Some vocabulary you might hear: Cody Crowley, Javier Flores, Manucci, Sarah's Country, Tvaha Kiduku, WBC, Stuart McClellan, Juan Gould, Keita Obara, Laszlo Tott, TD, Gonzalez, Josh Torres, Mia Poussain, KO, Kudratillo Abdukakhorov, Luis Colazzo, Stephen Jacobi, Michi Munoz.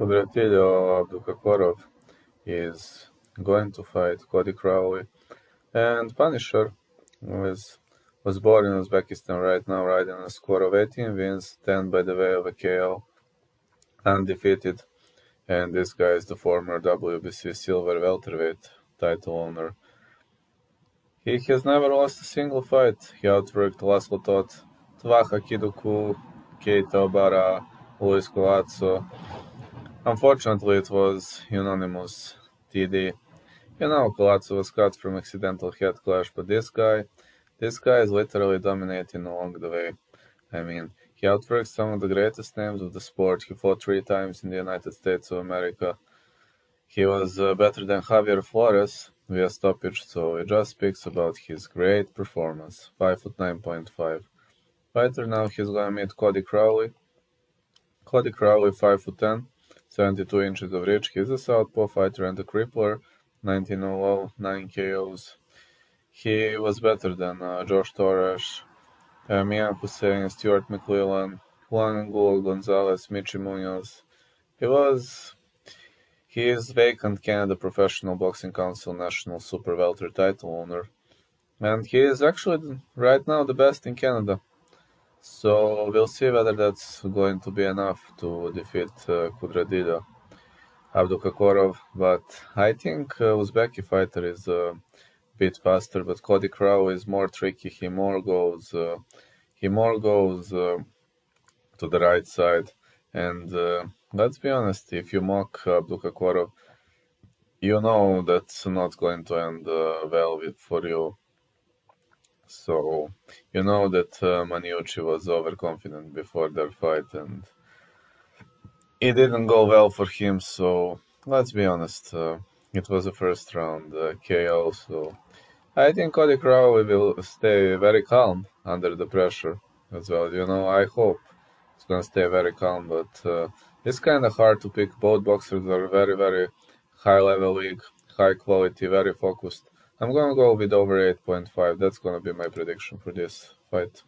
Kudratillo Abdukakhorov is going to fight Cody Crowley. And Punisher was born in Uzbekistan, right now riding a score of 18 wins, 10 by the way of a KO, undefeated. And this guy is the former WBC silver welterweight title owner. He has never lost a single fight. He outworked Laszlo Tott, Tvaha Kiduku, Keita Obara, Luis Colazzo. Unfortunately, it was unanimous TD. You know, Colazzo was cut from accidental head clash, but this guy is literally dominating along the way. I mean, he outworked some of the greatest names of the sport. He fought 3 times in the United States of America. He was better than Javier Flores via stoppage, so it just speaks about his great performance. 5'9.5". Fighter now, he's gonna meet Cody Crowley. Cody Crowley, 5'10", 72 inches of reach. He's a southpaw fighter and a crippler. 19 all, 9 KOs. He was better than Josh Torres, Mia Poussain, Stuart McClellan, Juan Gould, Gonzalez, Michi Munoz. He is vacant Canada Professional Boxing Council National Super Welter title owner. And he is actually right now the best in Canada. So we'll see whether that's going to be enough to defeat Kudratillo Abdukakhorov, but I think Uzbeki fighter is a bit faster, but Cody Crowley is more tricky. He more goes to the right side, and let's be honest, if you mock Abdukakhorov, you know that's not going to end well for you. So you know that Manucci was overconfident before their fight, and it didn't go well for him, so let's be honest, it was a first round KO, so I think Cody Crowley will stay very calm under the pressure as well. You know, I hope it's gonna stay very calm, but it's kind of hard to pick. Both boxers are very, very high level league, high quality, very focused. I'm gonna go with over 8.5, that's gonna be my prediction for this fight.